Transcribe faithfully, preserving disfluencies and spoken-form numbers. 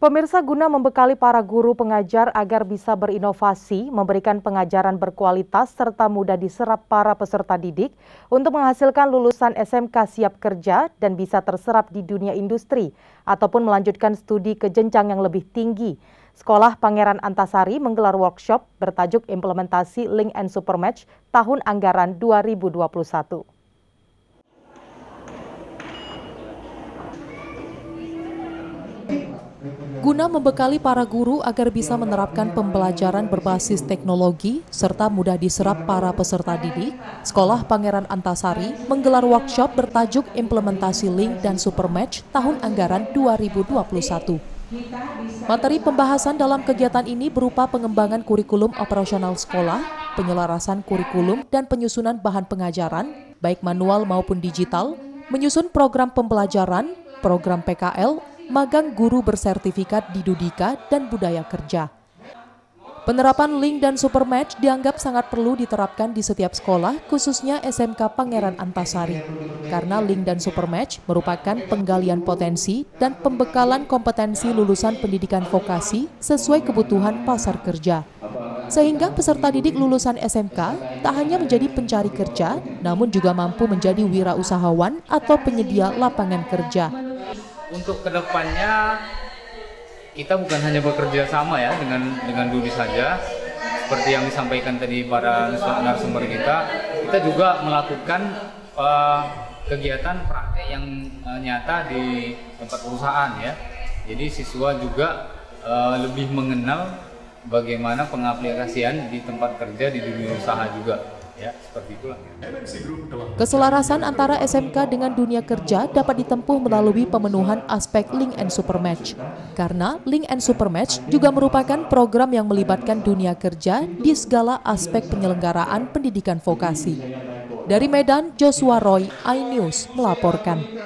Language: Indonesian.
Pemirsa, guna membekali para guru pengajar agar bisa berinovasi, memberikan pengajaran berkualitas serta mudah diserap para peserta didik untuk menghasilkan lulusan S M K siap kerja dan bisa terserap di dunia industri ataupun melanjutkan studi ke jenjang yang lebih tinggi. Sekolah Pangeran Antasari menggelar workshop bertajuk Implementasi Link and Supermatch tahun anggaran dua ribu dua puluh satu. Guna membekali para guru agar bisa menerapkan pembelajaran berbasis teknologi serta mudah diserap para peserta didik, Sekolah Pangeran Antasari menggelar workshop bertajuk Implementasi Link dan Supermatch tahun anggaran dua ribu dua puluh satu. Materi pembahasan dalam kegiatan ini berupa pengembangan kurikulum operasional sekolah, penyelarasan kurikulum dan penyusunan bahan pengajaran, baik manual maupun digital, menyusun program pembelajaran, program P K L, magang guru bersertifikat di DUDIKA dan budaya kerja. Penerapan Link dan Supermatch dianggap sangat perlu diterapkan di setiap sekolah, khususnya S M K Pangeran Antasari, karena Link dan Supermatch merupakan penggalian potensi dan pembekalan kompetensi lulusan pendidikan vokasi sesuai kebutuhan pasar kerja. Sehingga peserta didik lulusan S M K tak hanya menjadi pencari kerja, namun juga mampu menjadi wirausahawan atau penyedia lapangan kerja. Untuk kedepannya kita bukan hanya bekerja sama ya dengan dengan DUDI saja, seperti yang disampaikan tadi para narasumber kita, kita juga melakukan uh, kegiatan praktek yang uh, nyata di tempat perusahaan ya. Jadi siswa juga uh, lebih mengenal bagaimana pengaplikasian di tempat kerja di dunia usaha juga. Ya, seperti itulah. Keselarasan antara S M K dengan dunia kerja dapat ditempuh melalui pemenuhan aspek Link and Supermatch. Karena Link and Supermatch juga merupakan program yang melibatkan dunia kerja di segala aspek penyelenggaraan pendidikan vokasi. Dari Medan, Joshua Roy, iNews melaporkan.